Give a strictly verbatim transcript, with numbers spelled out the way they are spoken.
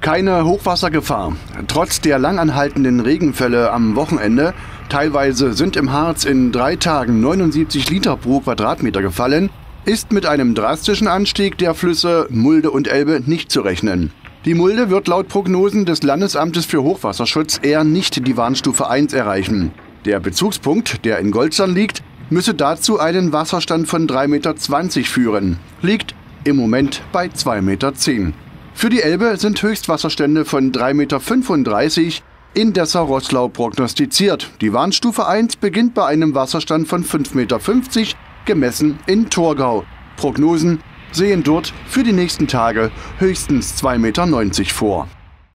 Keine Hochwassergefahr. Trotz der langanhaltenden Regenfälle am Wochenende, teilweise sind im Harz in drei Tagen neunundsiebzig Liter pro Quadratmeter gefallen, ist mit einem drastischen Anstieg der Flüsse Mulde und Elbe nicht zu rechnen. Die Mulde wird laut Prognosen des Landesamtes für Hochwasserschutz eher nicht die Warnstufe eins erreichen. Der Bezugspunkt, der in Golzern liegt, müsse dazu einen Wasserstand von drei Komma zwanzig Meter führen, liegt im Moment bei zwei Komma zehn Meter. Für die Elbe sind Höchstwasserstände von drei Komma fünfunddreißig Meter in Dessau-Roßlau prognostiziert. Die Warnstufe eins beginnt bei einem Wasserstand von fünf Komma fünfzig Meter, gemessen in Torgau. Prognosen sehen dort für die nächsten Tage höchstens zwei Komma neunzig Meter vor.